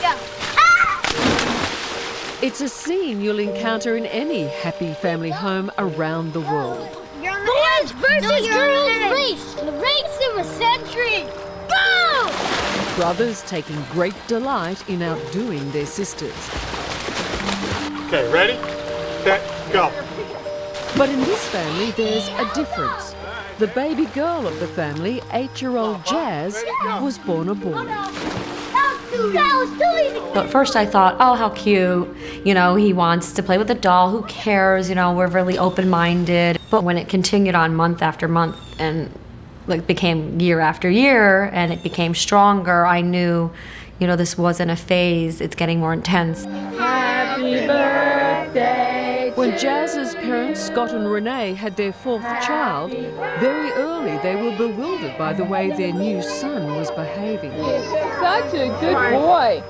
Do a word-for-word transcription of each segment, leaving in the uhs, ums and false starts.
Go. Ah! It's a scene you'll encounter in any happy family home around the world. Boys versus girls race! The race of a century! Go! Brothers taking great delight in outdoing their sisters. Okay, ready? Set, go. But in this family, there's a difference. The baby girl of the family, eight-year-old Jazz, was born a boy. At first I thought, oh, how cute. You know, he wants to play with a doll. Who cares? You know, we're really open-minded. But when it continued on month after month and like became year after year and it became stronger, I knew, you know, this wasn't a phase. It's getting more intense. Happy birthday. When Jazz's parents, Scott and Renee, had their fourth child, very early they were bewildered by the way their new son was behaving. He's such a good boy.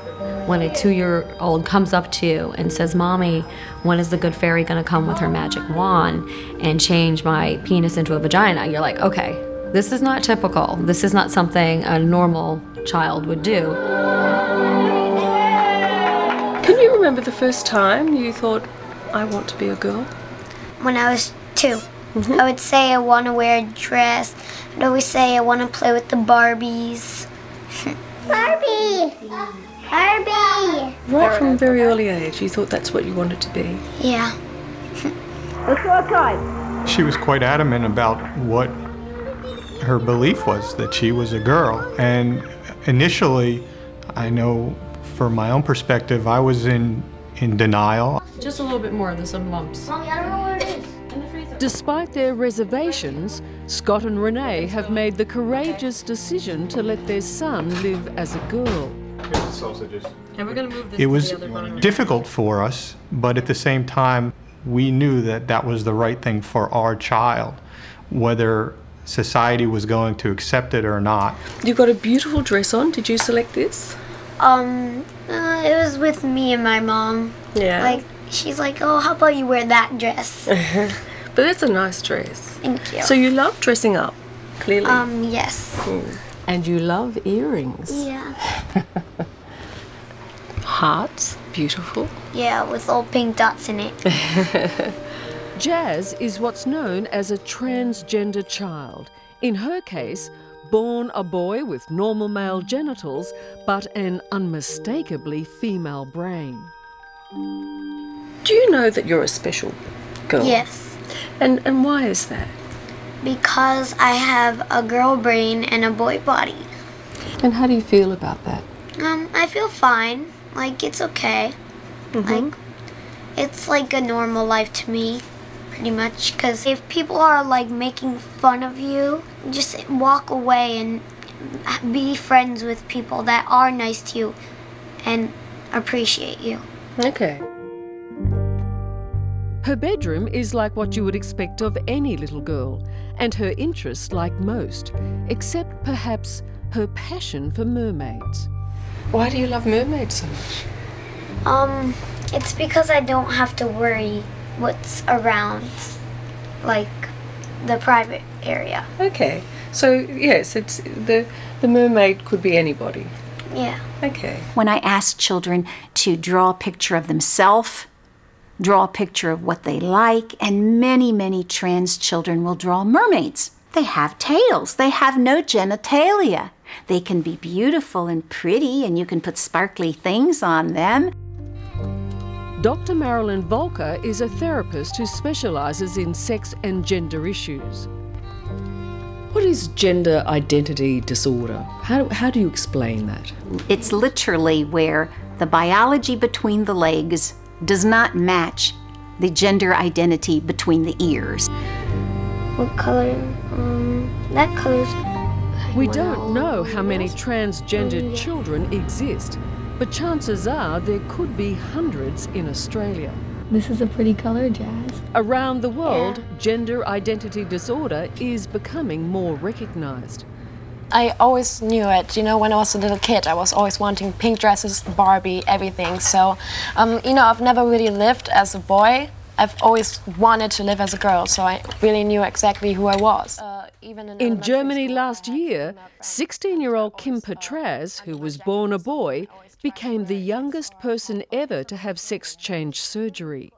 When a two-year-old comes up to you and says, Mommy, when is the good fairy going to come with her magic wand and change my penis into a vagina? You're like, okay, this is not typical. This is not something a normal child would do. Can you remember the first time you thought, I want to be a girl? When I was two, mm-hmm. I would say I want to wear a dress. I'd always say I want to play with the Barbies. Barbie! Barbie! Right from a very early age, you thought that's what you wanted to be? Yeah. What's your time? She was quite adamant about what her belief was, that she was a girl. And initially, I know from my own perspective, I was in, in denial. Just a little bit more, there's some lumps. Mommy, I don't know what it is. In the freezer. Despite their reservations, Scott and Renee have made the courageous decision to let their son live as a girl. Here's the sausages. And we're going to move this to the other one. It was difficult for us, but at the same time, we knew that that was the right thing for our child, whether society was going to accept it or not. You've got a beautiful dress on. Did you select this? Um, uh, it was with me and my mom. Yeah. Like, she's like, oh, how about you wear that dress? But that's a nice dress. Thank you. So you love dressing up, clearly? Um, yes. Mm. And you love earrings? Yeah. Hearts, beautiful. Yeah, with all pink dots in it. Jazz is what's known as a transgender child. In her case, born a boy with normal male genitals, but an unmistakably female brain. Do you know that you're a special girl? Yes. And and why is that? Because I have a girl brain and a boy body. And how do you feel about that? Um, I feel fine. Like, it's okay. Mm-hmm. Like, it's like a normal life to me, pretty much. Because if people are, like, making fun of you, just walk away and be friends with people that are nice to you and appreciate you. Okay. Her bedroom is like what you would expect of any little girl, and her interests like most, except perhaps her passion for mermaids. Why do you love mermaids so much? Um, it's because I don't have to worry what's around, like the private area. Okay. So yes, it's the the mermaid could be anybody. Yeah. Okay. When I ask children to draw a picture of themselves, draw a picture of what they like, and many, many trans children will draw mermaids. They have tails. They have no genitalia. They can be beautiful and pretty, and you can put sparkly things on them. Doctor Marilyn Volker is a therapist who specialises in sex and gender issues. What is gender identity disorder? How, how do you explain that? It's literally where the biology between the legs does not match the gender identity between the ears. What colour? Um, that colour's... We don't know how many transgendered children exist, but chances are there could be hundreds in Australia. This is a pretty colour, Jazz. Around the world, yeah. Gender identity disorder is becoming more recognised. I always knew it, you know, when I was a little kid, I was always wanting pink dresses, Barbie, everything. So, um, you know, I've never really lived as a boy. I've always wanted to live as a girl, so I really knew exactly who I was. Uh, In Germany last year, sixteen-year-old Kim Petras, who was born a boy, became the youngest person ever to have sex change surgery.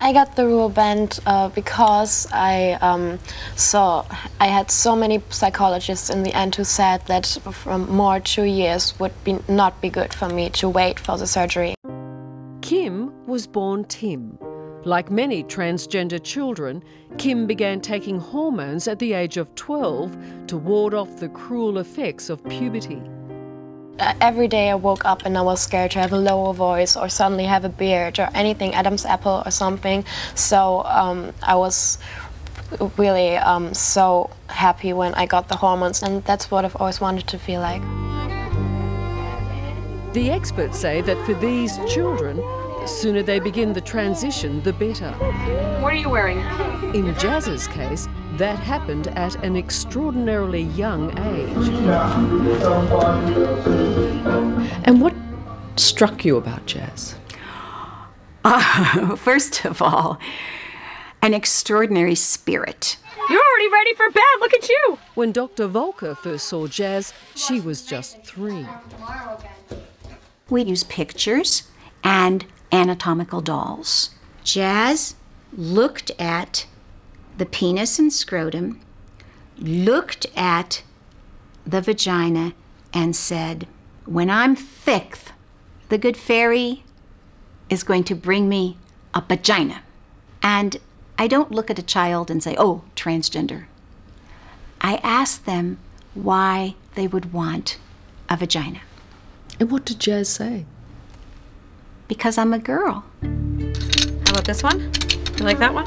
I got the rule band uh, because I um, saw, I had so many psychologists in the end who said that from more two years would be not be good for me to wait for the surgery. Kim was born Tim. Like many transgender children, Kim began taking hormones at the age of twelve to ward off the cruel effects of puberty. Uh, every day I woke up and I was scared to have a lower voice or suddenly have a beard or anything, Adam's apple or something. So um, I was really um, so happy when I got the hormones, and that's what I've always wanted to feel like. The experts say that for these children, the sooner they begin the transition, the better. What are you wearing? In Jazz's case, that happened at an extraordinarily young age. And what struck you about Jazz? Uh, first of all, an extraordinary spirit. You're already ready for bed, look at you! When Doctor Volker first saw Jazz, she was just three. We use pictures and anatomical dolls. Jazz looked at the penis and scrotum, looked at the vagina and said, when I'm fifth, the good fairy is going to bring me a vagina. And I don't look at a child and say, oh, transgender. I ask them why they would want a vagina. And what did Jazz say? Because I'm a girl. How about this one? You like that one?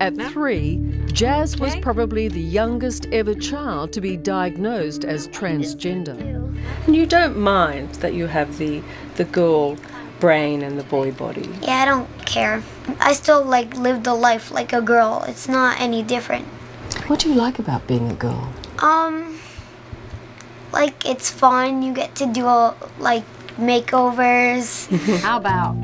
At three, Jazz was probably the youngest ever child to be diagnosed as transgender. You don't mind that you have the, the girl brain and the boy body? Yeah, I don't care. I still like live the life like a girl. It's not any different. What do you like about being a girl? Um, like it's fun. You get to do all, like makeovers. How about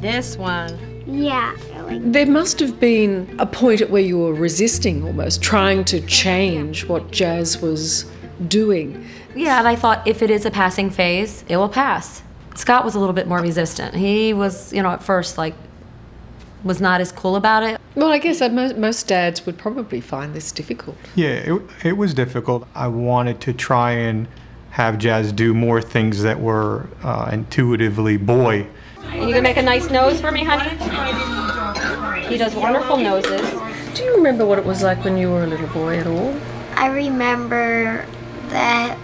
this one? Yeah. There must have been a point at where you were resisting almost, trying to change what Jazz was doing. Yeah, and I thought if it is a passing phase, it will pass. Scott was a little bit more resistant. He was, you know, at first, like, was not as cool about it. Well, I guess most dads would probably find this difficult. Yeah, it, it was difficult. I wanted to try and have Jazz do more things that were uh, intuitively boy. Are you gonna make a nice nose for me, honey? He does wonderful noses. Do you remember what it was like when you were a little boy at all? I remember that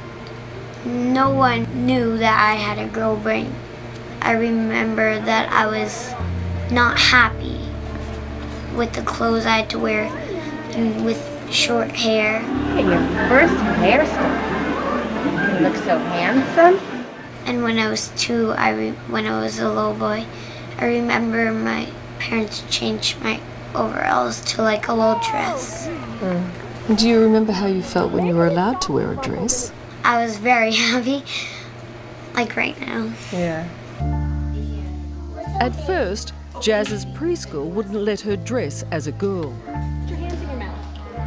no one knew that I had a girl brain. I remember that I was not happy with the clothes I had to wear and with short hair. And your first hairstyle. You look so handsome. And when I was two, I re when I was a little boy, I remember my parents changed my overalls to like a little dress. Mm. Do you remember how you felt when you were allowed to wear a dress? I was very happy, like right now. Yeah. At first, Jazz's preschool wouldn't let her dress as a girl.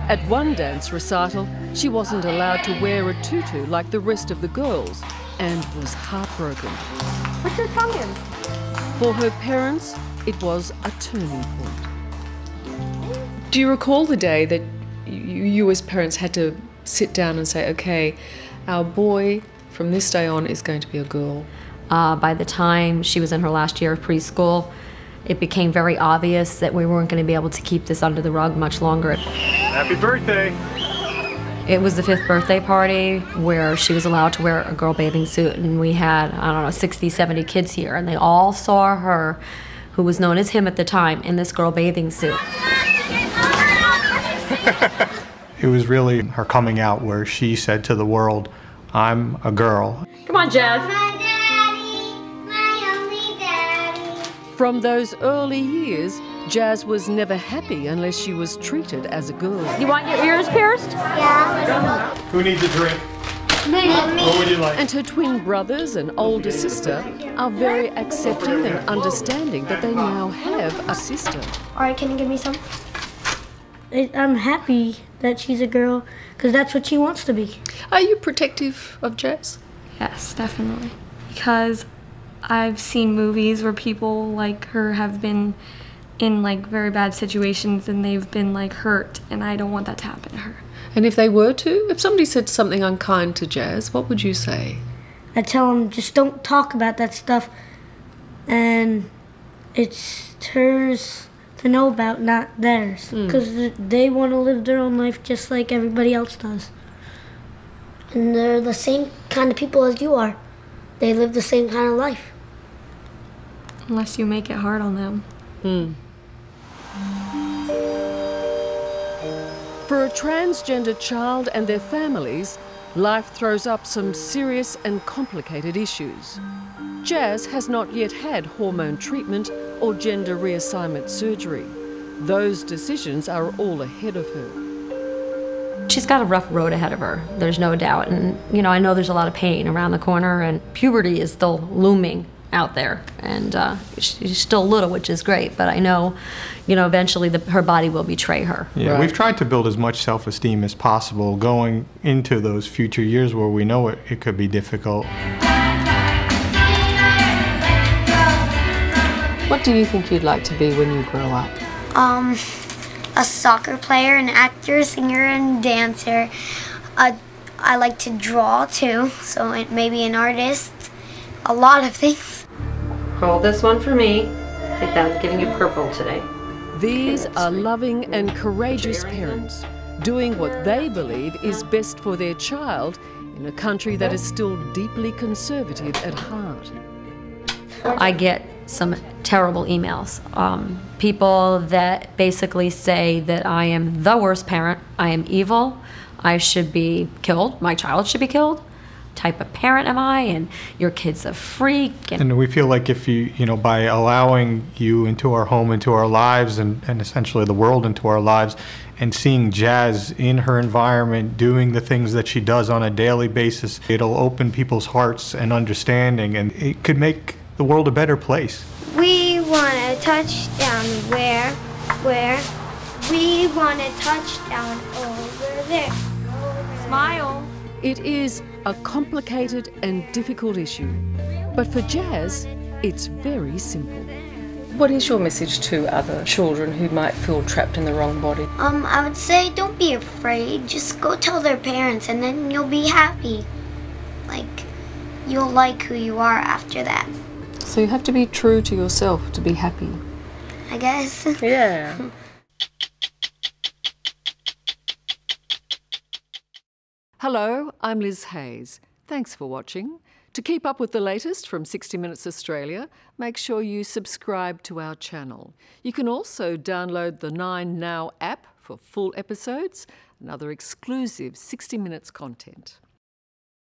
At one dance recital, she wasn't allowed to wear a tutu like the rest of the girls, and was heartbroken. What's your tongue in? For her parents, it was a turning point. Do you recall the day that you, you as parents had to sit down and say, okay, our boy from this day on is going to be a girl? Uh, by the time she was in her last year of preschool, it became very obvious that we weren't going to be able to keep this under the rug much longer. Happy birthday. It was the fifth birthday party where she was allowed to wear a girl bathing suit, and we had, I don't know, sixty, seventy kids here, and they all saw her, who was known as him at the time, in this girl bathing suit. It was really her coming out where she said to the world, I'm a girl. Come on, Jazz. My daddy, my only daddy. From those early years, Jazz was never happy unless she was treated as a girl. You want your ears pierced? Yeah. Who needs a drink? Me. What would you like? And her twin brothers and older sister are very accepting and understanding that they now have a sister. All right, can you give me some? I'm happy that she's a girl because that's what she wants to be. Are you protective of Jazz? Yes, definitely. Because I've seen movies where people like her have been in like very bad situations and they've been like hurt, and I don't want that to happen to her. And if they were to, if somebody said something unkind to Jazz, what would you say? I tell them just don't talk about that stuff, and it's hers to know about, not theirs, because mm. they want to live their own life just like everybody else does. And they're the same kind of people as you are. They live the same kind of life. Unless you make it hard on them. Mm. For a transgender child and their families, life throws up some serious and complicated issues. Jazz has not yet had hormone treatment or gender reassignment surgery. Those decisions are all ahead of her. She's got a rough road ahead of her, there's no doubt. And, you know, I know there's a lot of pain around the corner, and puberty is still looming out there. And uh, she's still little, which is great, but I know, you know, eventually the, her body will betray her. Yeah, right. We've tried to build as much self-esteem as possible going into those future years where we know it, it could be difficult. What do you think you'd like to be when you grow up? Um, a soccer player, an actor, singer, and dancer. Uh, I like to draw too, so it maybe an artist. A lot of things. Hold this one for me. I think that's giving you purple today. These are loving and courageous parents doing what they believe is best for their child in a country that is still deeply conservative at heart. I get some terrible emails. Um, people that basically say that I am the worst parent, I am evil, I should be killed, my child should be killed. Type of parent am I, and your kid's a freak. And, and we feel like if you, you know, by allowing you into our home, into our lives, and, and essentially the world into our lives, and seeing Jazz in her environment doing the things that she does on a daily basis, it'll open people's hearts and understanding, and it could make the world a better place. We want a touchdown where, where, we want a touchdown over there. Smile. It is a complicated and difficult issue, but for Jazz, it's very simple. What is your message to other children who might feel trapped in the wrong body? Um, I would say don't be afraid. Just go tell their parents, and then you'll be happy. Like, you'll like who you are after that. So you have to be true to yourself to be happy. I guess. Yeah. Hello, I'm Liz Hayes. Thanks for watching. To keep up with the latest from sixty minutes Australia, make sure you subscribe to our channel. You can also download the nine now app for full episodes and other exclusive sixty minutes content.